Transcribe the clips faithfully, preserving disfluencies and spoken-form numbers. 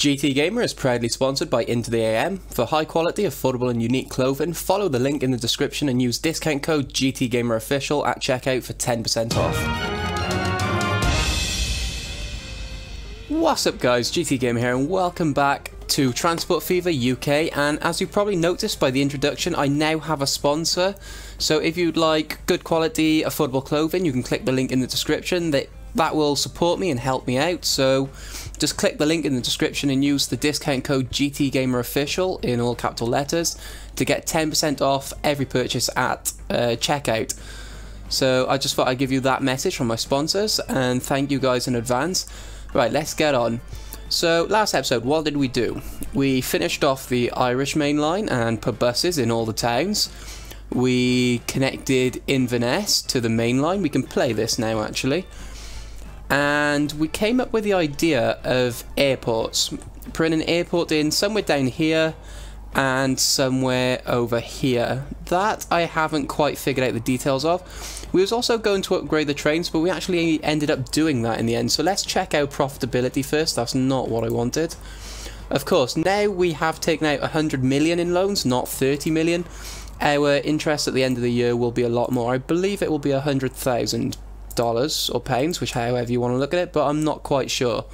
G T Gamer is proudly sponsored by Into The A M. For high quality, affordable and unique clothing, follow the link in the description and use discount code G T Gamer Official at checkout for ten percent off. What's up guys, G T Gamer here and welcome back to Transport Fever U K, and as you probably noticed by the introduction, I now have a sponsor. So if you'd like good quality affordable clothing, you can click the link in the description. That that will support me and help me out, so just click the link in the description and use the discount code G T Gamer Official in all capital letters to get ten percent off every purchase at uh, checkout. So I just thought I'd give you that message from my sponsors and thank you guys in advance. Right, let's get on. So, last episode, what did we do? We finished off the Irish main line and pub buses in all the towns. We connected Inverness to the main line. We can play this now, actually. And we came up with the idea of airports. Putting an airport in somewhere down here and somewhere over here. That I haven't quite figured out the details of. We was also going to upgrade the trains, but we actually ended up doing that in the end. So let's check out profitability first. That's not what I wanted. Of course, now we have taken out one hundred million in loans, not thirty million. Our interest at the end of the year will be a lot more. I believe it will be one hundred thousand dollars or pounds, which however you want to look at it, but I'm not quite sure.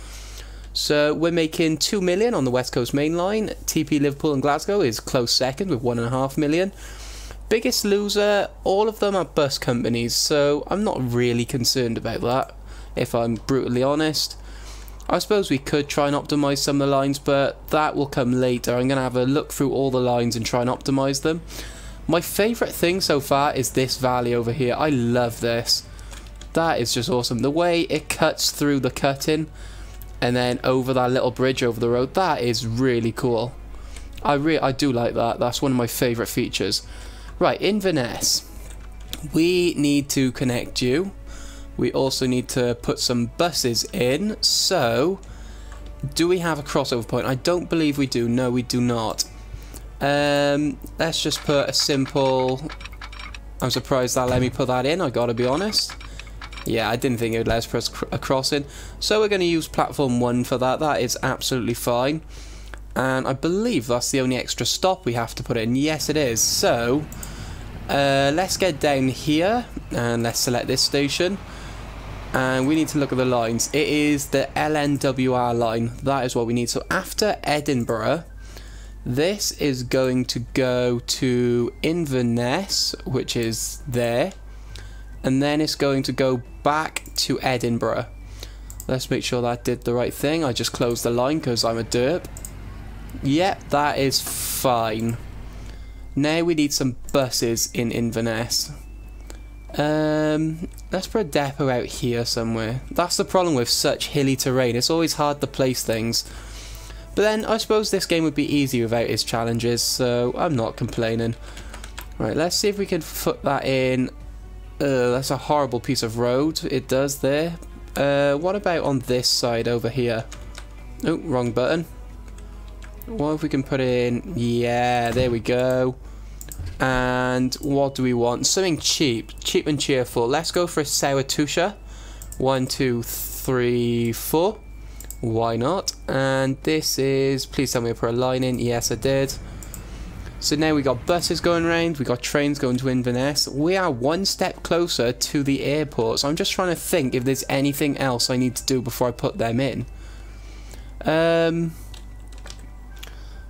So we're making two million on the West Coast Main Line. T P Liverpool and Glasgow is close second with one point five million. Biggest loser, all of them are bus companies, so I'm not really concerned about that, if I'm brutally honest. I suppose we could try and optimise some of the lines, but that will come later. I'm going to have a look through all the lines and try and optimise them. My favourite thing so far is this valley over here. I love this. That is just awesome. The way it cuts through the cutting and then over that little bridge over the road, that is really cool. I, re I do like that. That's one of my favourite features. Right, Inverness, we need to connect you. We also need to put some buses in. So, do we have a crossover point? I don't believe we do. No, we do not. Um, let's just put a simple... I'm surprised that let me put that in, I gotta be honest. Yeah, I didn't think it would let us press a crossing. So we're going to use platform one for that. That is absolutely fine. And I believe that's the only extra stop we have to put in. Yes, it is. So, uh, let's get down here and let's select this station. And we need to look at the lines. It is the L N W R line. That is what we need. So, after Edinburgh, this is going to go to Inverness, which is there. And then it's going to go back to Edinburgh. Let's make sure that did the right thing. I just closed the line because I'm a derp. Yep, that is fine. Now we need some buses in Inverness. Um, let's put a depot out here somewhere. That's the problem with such hilly terrain. It's always hard to place things. But then I suppose this game would be easy without its challenges, so I'm not complaining. Right, let's see if we can put that in. Uh, that's a horrible piece of road. It does there. Uh, what about on this side over here? Oh, wrong button. What if we can put in... Yeah, there we go. And what do we want? Something cheap. Cheap and cheerful. Let's go for a Sourtusha. One, two, three, four. Why not? And this is... Please tell me I put a line in. Yes, I did. So now we got buses going around. We got trains going to Inverness. We are one step closer to the airport. So I'm just trying to think if there's anything else I need to do before I put them in. Um...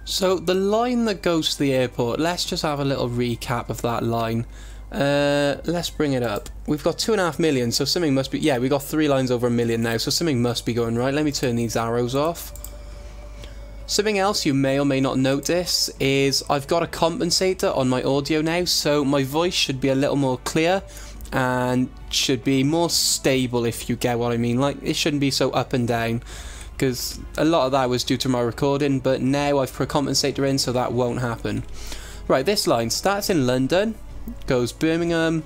So, the line that goes to the airport, let's just have a little recap of that line. Uh, let's bring it up. We've got two and a half million, so something must be... Yeah, we've got three lines over a million now, so something must be going right. Let me turn these arrows off. Something else you may or may not notice is I've got a compensator on my audio now, so my voice should be a little more clear and should be more stable, if you get what I mean. Like, it shouldn't be so up and down, because a lot of that was due to my recording, but now I've put a compensator in, so that won't happen. Right, this line starts in London, goes Birmingham,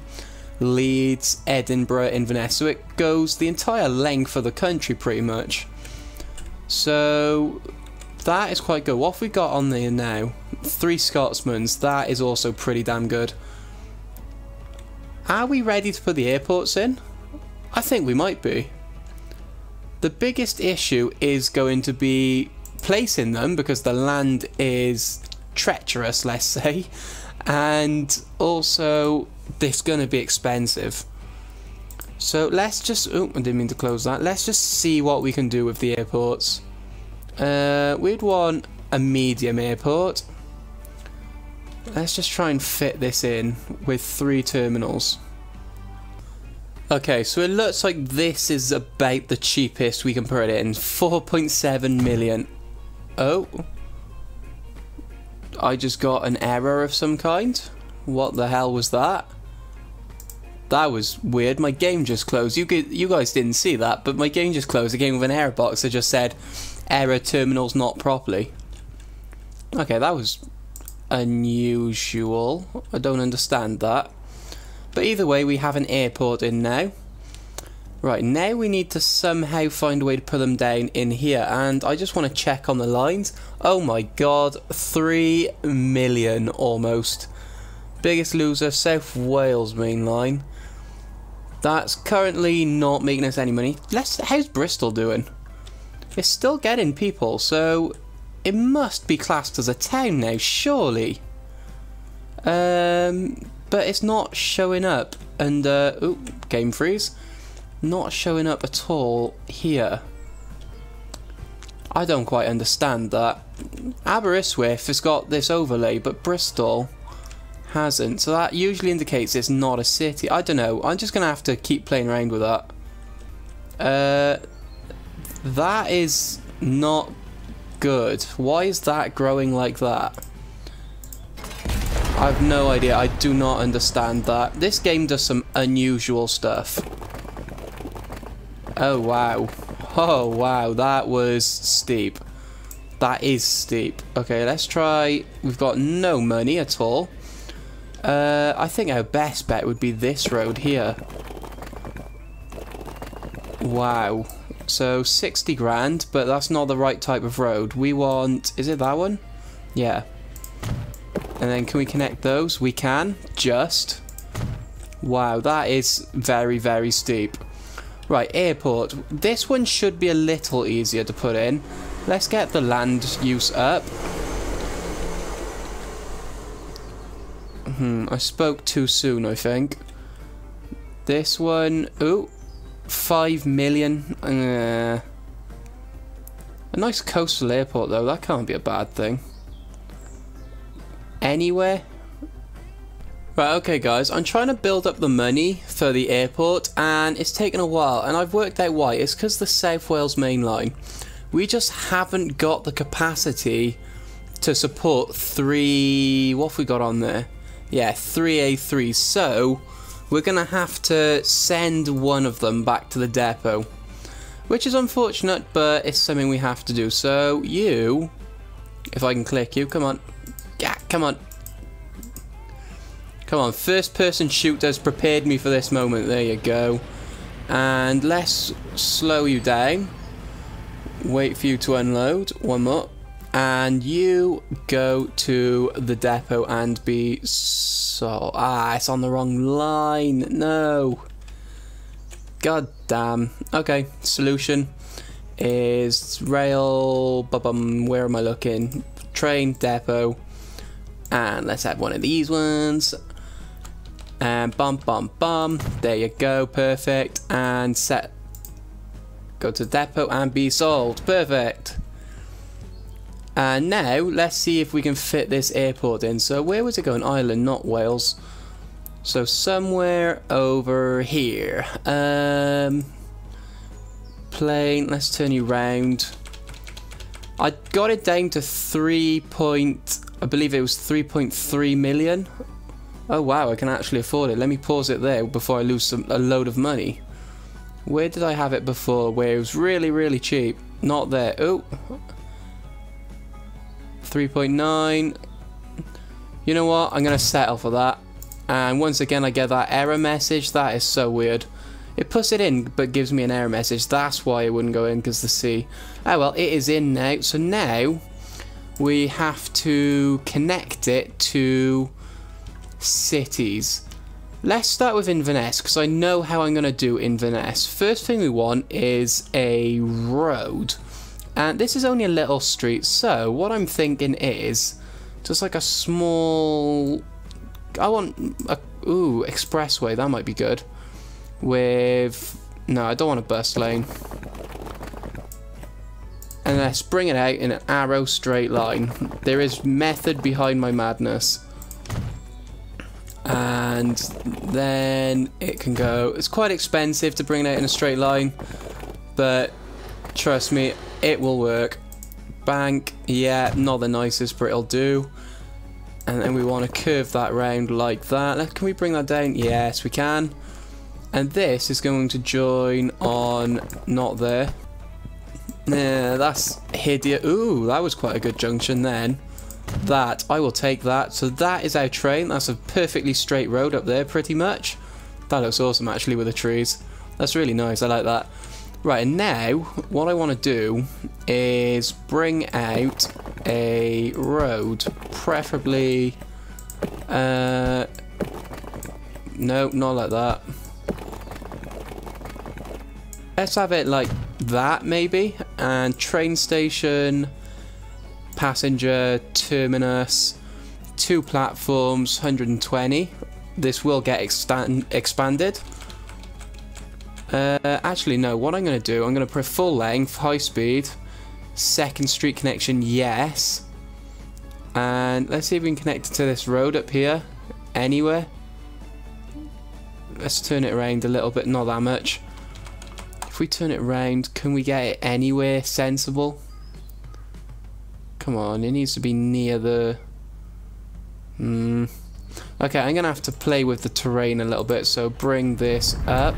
Leeds, Edinburgh, Inverness, so it goes the entire length of the country, pretty much. So, that is quite good. What have we got on there now? Three Scotsmans, that is also pretty damn good. Are we ready to put the airports in? I think we might be. The biggest issue is going to be placing them because the land is treacherous, let's say, and also it's going to be expensive. So let's just, oh, I didn't mean to close that. Let's just see what we can do with the airports. Uh, we'd want a medium airport. Let's just try and fit this in with three terminals. Okay, so it looks like this is about the cheapest we can put it in. four point seven million. Oh. I just got an error of some kind. What the hell was that? That was weird. My game just closed. You you guys didn't see that, but my game just closed. It came with an error box that just said, error, terminals not properly. Okay, that was unusual. I don't understand that. But either way, we have an airport in now. Right, now we need to somehow find a way to put them down in here. And I just want to check on the lines. Oh my god, three million almost. Biggest loser, South Wales main line. That's currently not making us any money. Let's, how's Bristol doing? It's still getting people, so it must be classed as a town now, surely. Um, but it's not showing up under, ooh, game freeze. Not showing up at all here. I don't quite understand that. Aberystwyth has got this overlay, but Bristol hasn't, so that usually indicates it's not a city. I don't know, I'm just gonna have to keep playing around with that. Uh, that is not good. Why is that growing like that? I've no idea. I do not understand that. This game does some unusual stuff. Oh wow, oh wow, that was steep. That is steep. Okay, let's try, we've got no money at all. Uh, I think our best bet would be this road here. Wow. So sixty grand, but that's not the right type of road. We want, is it that one? Yeah. And then can we connect those? We can, just. Wow, that is very, very steep. Right, airport. This one should be a little easier to put in. Let's get the land use up. Hmm, I spoke too soon, I think. This one, ooh, five million. Uh, a nice coastal airport, though. That can't be a bad thing. Anywhere. Right, okay, guys. I'm trying to build up the money for the airport, and it's taken a while. And I've worked out why. It's because the South Wales main line. We just haven't got the capacity to support three. What have we got on there? Yeah, three A three, so we're going to have to send one of them back to the depot, which is unfortunate, but it's something we have to do. So you, if I can click you, come on, yeah, come on, come on, first person shooters prepared me for this moment, there you go. And let's slow you down, wait for you to unload, one more. And you go to the depot and be so... Ah, it's on the wrong line. No. God damn. Okay, solution is rail... Ba-bum, where am I looking? Train, depot. And let's add one of these ones. And bum, bum, bum. There you go. Perfect. And set. Go to depot and be sold. Perfect. And now, let's see if we can fit this airport in. So where was it going? Ireland, not Wales. So somewhere over here. Um, plane, let's turn you round. I got it down to three point, I believe it was three point three million. Oh wow, I can actually afford it. Let me pause it there before I lose some, a load of money. Where did I have it before? Where it was really, really cheap. Not there. Oh. three point nine. You know what? I'm going to settle for that. And once again, I get that error message. That is so weird. It puts it in, but gives me an error message. That's why it wouldn't go in, because the C. Oh, well, it is in now. So now we have to connect it to cities. Let's start with Inverness, because I know how I'm going to do Inverness. First thing we want is a road. And this is only a little street, so what I'm thinking is just like a small, I want a, ooh, expressway, that might be good. With, no, I don't want a bus lane. And let's bring it out in an arrow straight line. There is method behind my madness. And then it can go, it's quite expensive to bring it out in a straight line, but trust me, it will work. Bank, yeah, not the nicest, but it'll do. And then we want to curve that round like that. Can we bring that down? Yes, we can. And this is going to join on, not there. Yeah, that's hideous. Ooh, that was quite a good junction then. That, I will take that. So that is our train. That's a perfectly straight road up there, pretty much. That looks awesome, actually, with the trees. That's really nice. I like that. Right, and now what I want to do is bring out a road, preferably uh no, not like that. Let's have it like that, maybe, and train station, passenger terminus, two platforms, one hundred and twenty. This will get extend expanded. Uh, actually, no, what I'm going to do, I'm going to put full length, high speed, second street connection, yes. And let's see if we can connect it to this road up here, anywhere. Let's turn it around a little bit, not that much. If we turn it around, can we get it anywhere sensible? Come on, it needs to be near the... Hmm. Okay, I'm going to have to play with the terrain a little bit, so bring this up.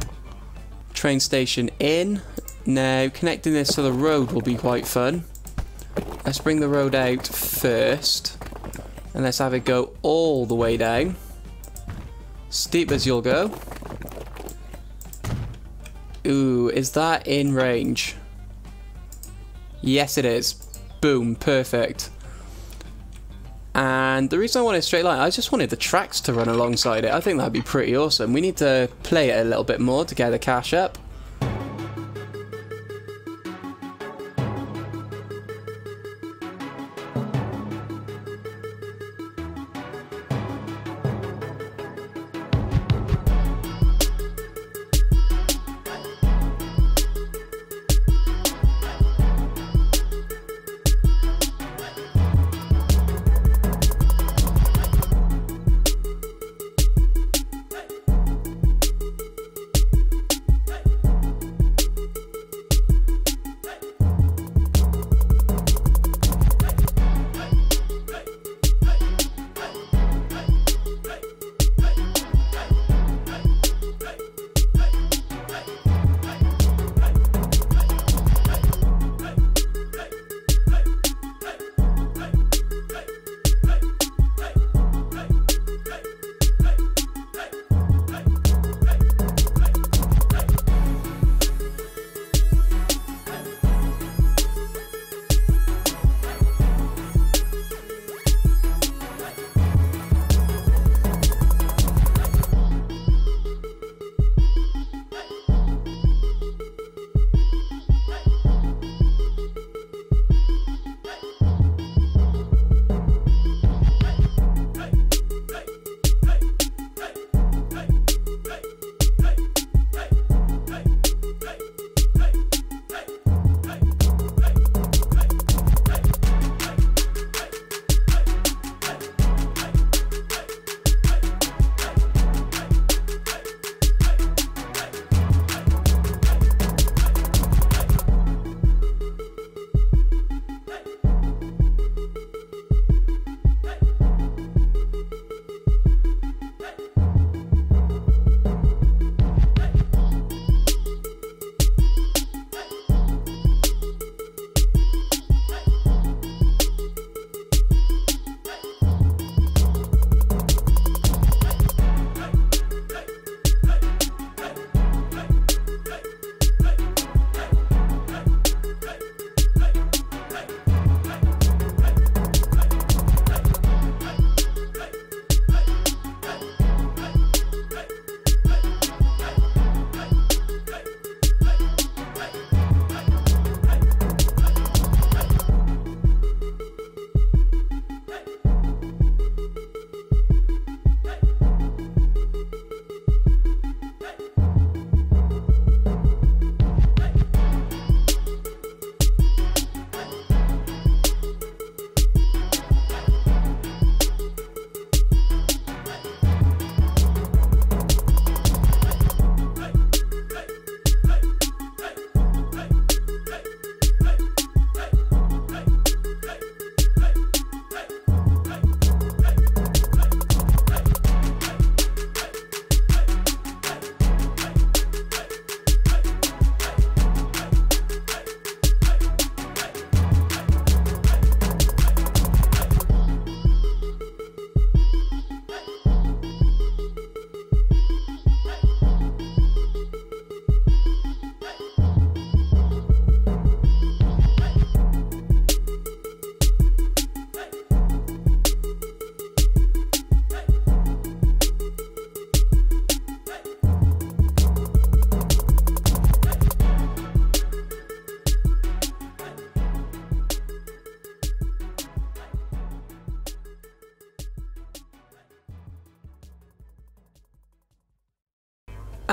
Train station in. Now connecting this to the road will be quite fun. Let's bring the road out first and let's have it go all the way down, steep as you'll go. Ooh, is that in range? Yes it is. Boom, perfect. And the reason I wanted a straight line, I just wanted the tracks to run alongside it. I think that'd be pretty awesome. We need to play it a little bit more to get the cash up.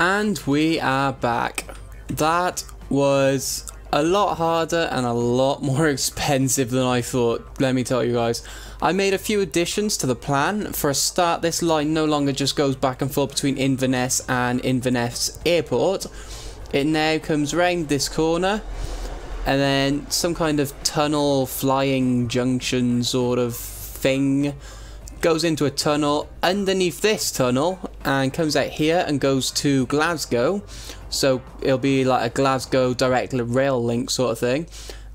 And we are back. That was a lot harder and a lot more expensive than I thought, let me tell you guys. I made a few additions to the plan. For a start, this line no longer just goes back and forth between Inverness and Inverness Airport. It now comes round this corner and then some kind of tunnel flying junction sort of thing. Goes into a tunnel underneath this tunnel and comes out here and goes to Glasgow, so it'll be like a Glasgow direct rail link sort of thing.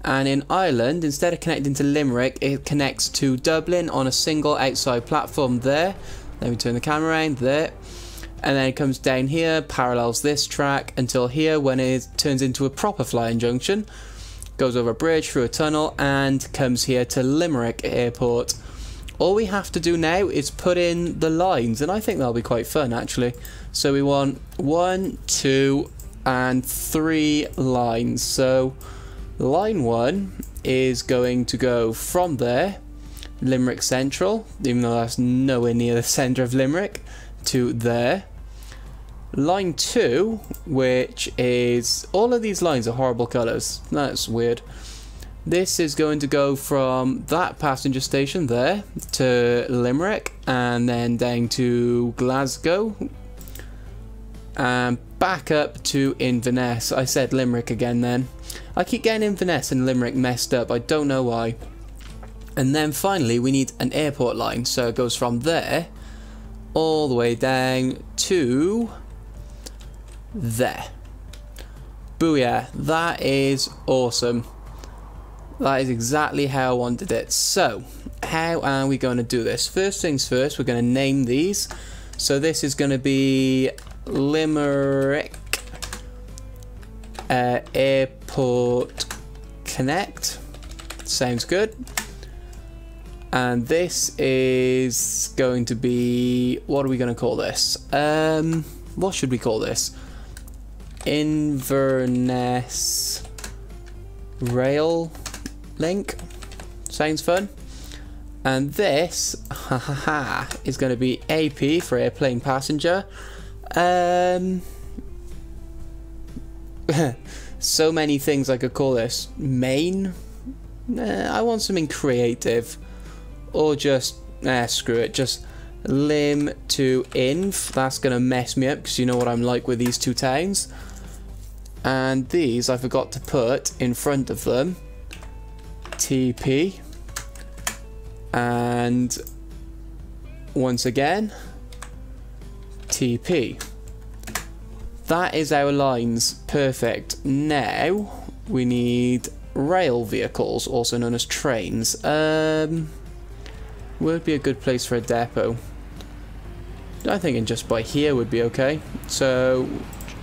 And in Ireland, instead of connecting to Limerick, it connects to Dublin on a single outside platform there. Let me turn the camera around there, and then it comes down here, parallels this track until here when it turns into a proper flying junction, goes over a bridge, through a tunnel, and comes here to Limerick Airport. All we have to do now is put in the lines, and I think that'll be quite fun actually. So we want one, two, and three lines. So line one is going to go from there, Limerick Central, even though that's nowhere near the centre of Limerick, to there. Line two, which is, all of these lines are horrible colours, that's weird. This is going to go from that passenger station there to Limerick and then down to Glasgow and back up to Inverness. I said Limerick again then. I keep getting Inverness and Limerick messed up, I don't know why. And then finally we need an airport line, so it goes from there all the way down to there. Booyah, that is awesome. That is exactly how I wanted it. So, how are we going to do this? First things first, we're going to name these. So this is going to be Limerick uh, Airport Connect. Sounds good. And this is going to be, what are we going to call this? Um, what should we call this? Inverness Rail Link, sounds fun. And this ha ha ha is going to be A P for airplane passenger. Um, so many things I could call this. Main. Nah, I want something creative, or just eh, screw it. Just Lim to Inv. That's going to mess me up because you know what I'm like with these two towns. And these I forgot to put in front of them. T P, and once again T P. That is our lines, perfect. Now we need rail vehicles, also known as trains. Um, would be a good place for a depot. I think just by here would be okay. So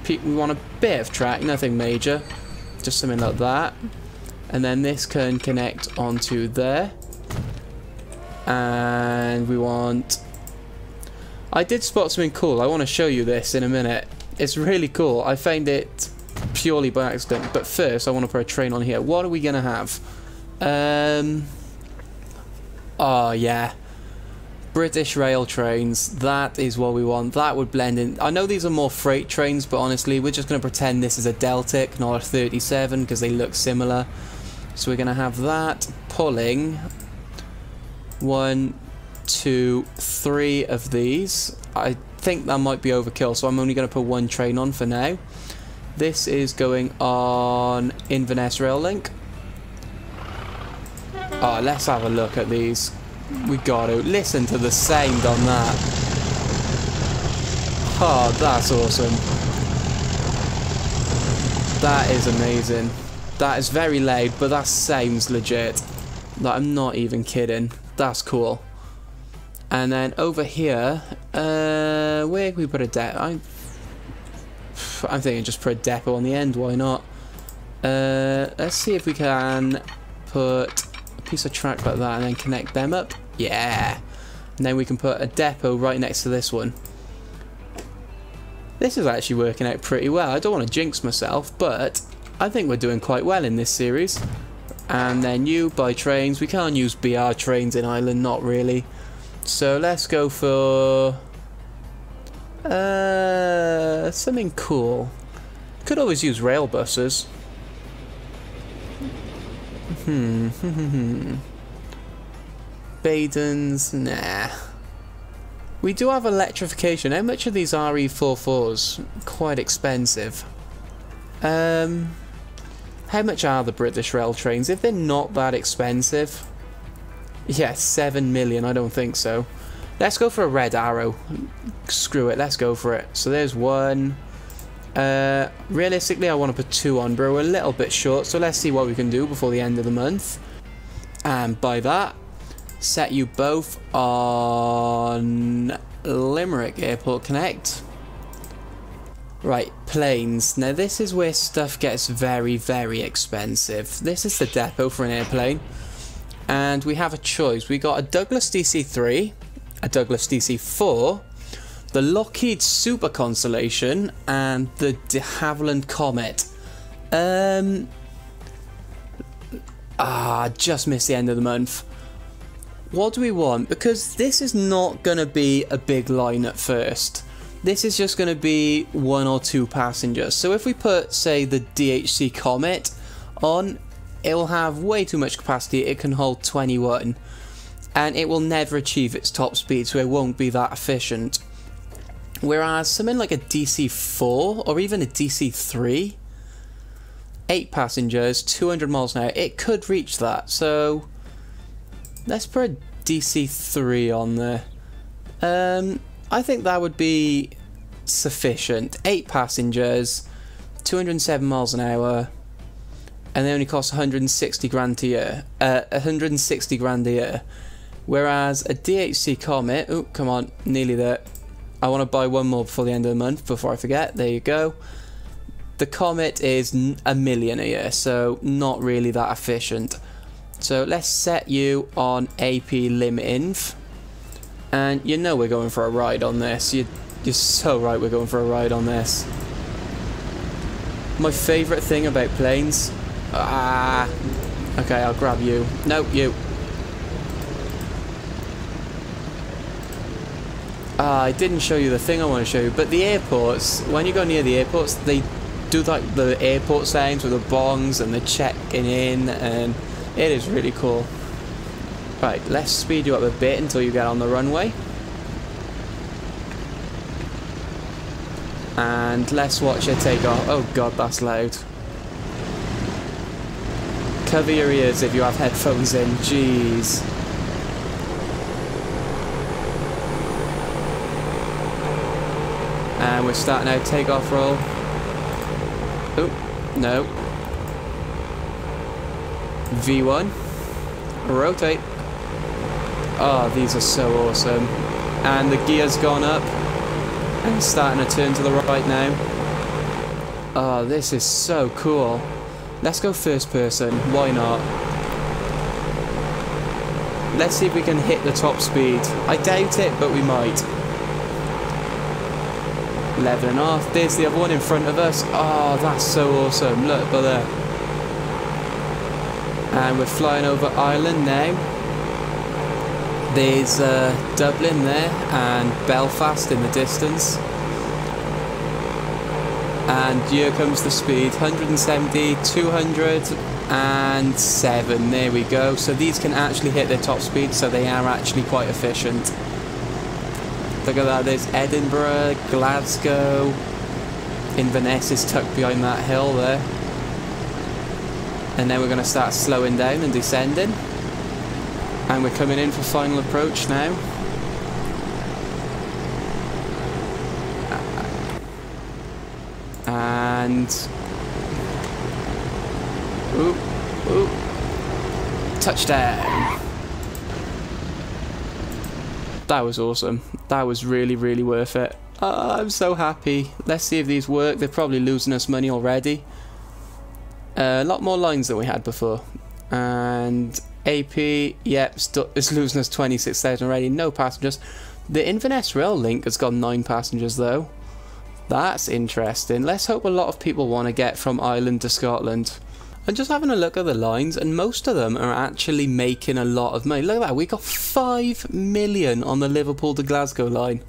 we want a bit of track, nothing major, just something like that. And then this can connect onto there. And we want... I did spot something cool. I want to show you this in a minute. It's really cool. I found it purely by accident. But first, I want to put a train on here. What are we going to have? Um, oh, yeah. British rail trains. That is what we want. That would blend in. I know these are more freight trains, but honestly, we're just going to pretend this is a Deltic, not a thirty-seven, because they look similar. So we're going to have that pulling one, two, three of these. I think that might be overkill, so I'm only going to put one train on for now. This is going on Inverness Rail Link. Oh, let's have a look at these. We got to listen to the sound on that. Oh, that's awesome. That is amazing. That is very loud, but that sounds legit. Like, I'm not even kidding. That's cool. And then over here, uh, where can we put a depot? I'm, I'm thinking just put a depot on the end, why not? Uh, let's see if we can put a piece of track like that and then connect them up. Yeah. And then we can put a depot right next to this one. This is actually working out pretty well. I don't want to jinx myself, but I think we're doing quite well in this series. And then you buy trains. We can't use B R trains in Ireland, not really. So let's go for Uh, something cool. Could always use rail buses. Hmm, hmm, hmm, Badens, nah. We do have electrification. How much are these R E forty-fours? Quite expensive. Um, how much are the British rail trains? If they're not that expensive... Yeah, seven million, I don't think so. Let's go for a Red Arrow. Screw it, let's go for it. So there's one. Uh, realistically, I want to put two on, but we're a little bit short, so let's see what we can do before the end of the month. And by that, set you both on Limerick Airport Connect. Right, planes. Now this is where stuff gets very, very expensive. This is the depot for an airplane. And we have a choice. We got a Douglas D C three, a Douglas D C four, the Lockheed Super Constellation, and the de Havilland Comet. Um, ah, just missed the end of the month. What do we want? Because this is not going to be a big line at first. This is just going to be one or two passengers. So if we put, say, the D H C Comet on, it will have way too much capacity. It can hold twenty-one. And it will never achieve its top speed, so it won't be that efficient. Whereas something like a D C four or even a D C three, eight passengers, two hundred miles an hour, it could reach that. So let's put a D C three on there. Um, I think that would be sufficient. Eight passengers, two hundred seven miles an hour, and they only cost one hundred sixty grand a year. Uh, one hundred sixty grand a year. Whereas a D H C Comet, oh come on, nearly there. I want to buy one more before the end of the month, before I forget. There you go. The Comet is a million a year, so not really that efficient. So let's set you on A P Lim Inf. And you know we're going for a ride on this. You, you're so right we're going for a ride on this. My favourite thing about planes. Ah. Okay, I'll grab you. No, you. Uh, I didn't show you the thing I want to show you, but the airports, when you go near the airports, they do like the airport sounds with the bongs and the checking in, and it is really cool. Right, let's speed you up a bit until you get on the runway. And let's watch it take off. Oh god, that's loud. Cover your ears if you have headphones in, jeez. And we're starting our takeoff roll. Oh, no. V one. Rotate. Oh, these are so awesome. And the gear's gone up. And starting to turn to the right now. Oh, this is so cool. Let's go first person. Why not? Let's see if we can hit the top speed. I doubt it, but we might. Leveling off. There's the other one in front of us. Oh, that's so awesome. Look, but there. And we're flying over Ireland now. There's uh, Dublin there and Belfast in the distance. And here comes the speed. one seventy, two oh seven. There we go. So these can actually hit their top speed, so they are actually quite efficient. Look at that, there's Edinburgh, Glasgow, Inverness is tucked behind that hill there. And then we're going to start slowing down and descending. And we're coming in for final approach now. And... Oop, oop. Touchdown! That was awesome. That was really, really worth it. Oh, I'm so happy. Let's see if these work. They're probably losing us money already. Uh, a lot more lines than we had before. And A P, yep, it's losing us twenty-six thousand already. No passengers. The Inverness Rail Link has got nine passengers though. That's interesting. Let's hope a lot of people want to get from Ireland to Scotland. I'm just having a look at the lines, and most of them are actually making a lot of money. Look at that, we got five million on the Liverpool to Glasgow line.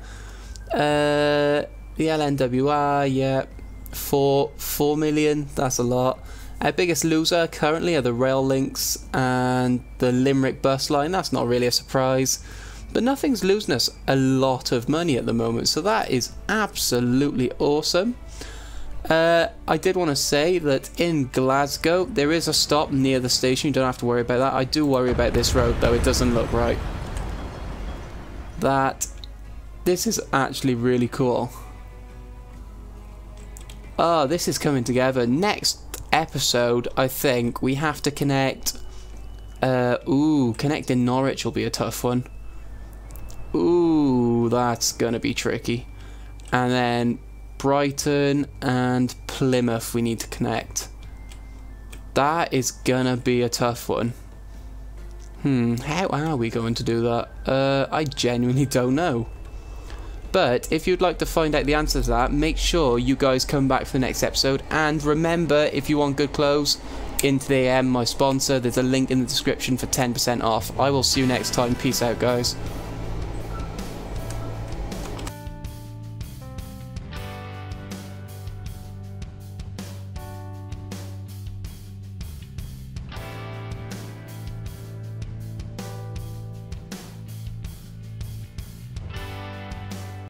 Uh, the L N W R, yeah, four four million. That's a lot. Our biggest loser currently are the rail links and the Limerick bus line. That's not really a surprise, but nothing's losing us a lot of money at the moment, so that is absolutely awesome. Uh, I did want to say that in Glasgow there is a stop near the station. You don't have to worry about that. I do worry about this road though. It doesn't look right. That this is actually really cool. Oh, this is coming together. Next episode, I think we have to connect. Uh, ooh, connecting Norwich will be a tough one. Ooh, that's gonna be tricky. And then Brighton and Plymouth we need to connect. That is gonna be a tough one. Hmm, how are we going to do that? Uh, I genuinely don't know. But if you'd like to find out the answer to that, make sure you guys come back for the next episode. And remember, if you want good clothes, Into The A M, my sponsor, there's a link in the description for ten percent off. I will see you next time. Peace out, guys.